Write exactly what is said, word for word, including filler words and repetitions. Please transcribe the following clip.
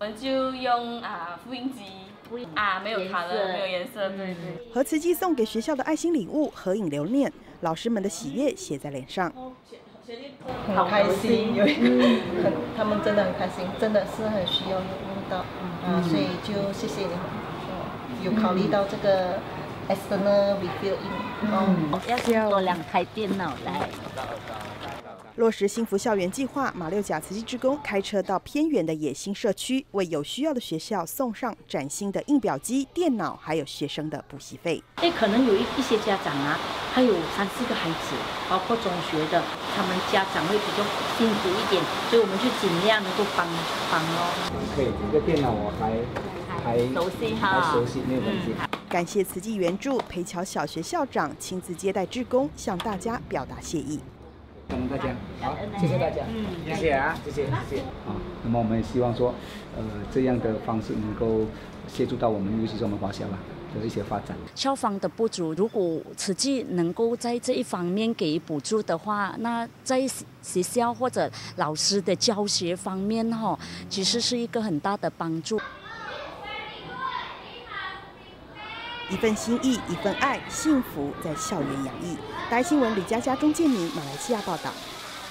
我们就用啊复印机啊，没有color，没有颜色。对对。和慈济送给学校的爱心礼物合影留念，老师们的喜悦写在脸上。 很开心，有一个很，他们真的很开心，真的是很需要用到啊，所以就谢谢你们，有考虑到这个 external review in， 哦，要借我两台电脑来。落实幸福校园计划，马六甲慈济志工开车到偏远的野心社区，为有需要的学校送上崭新的印表机、电脑，还有学生的补习费。哎，可能有一一些家长啊。 还有三四个孩子，包括中学的，他们家长会比较辛苦一点，所以我们就尽量能够帮帮哦。对，这个电脑我还还熟悉哈，还熟悉没有问题。嗯、感谢慈济援助，培侨小学校长亲自接待志工，向大家表达谢意。感恩大家，好，谢谢大家，嗯，谢谢啊，谢谢谢谢。好，那么我们也希望说，呃，这样的方式能够协助到我们，尤其是我们华侨吧。 有一些发展，校方的不足，如果慈济能够在这一方面给予补助的话，那在学校或者老师的教学方面，哈，其实是一个很大的帮助。一份心意，一份爱，幸福在校园洋溢。台新闻李佳佳、钟建明，马来西亚报道。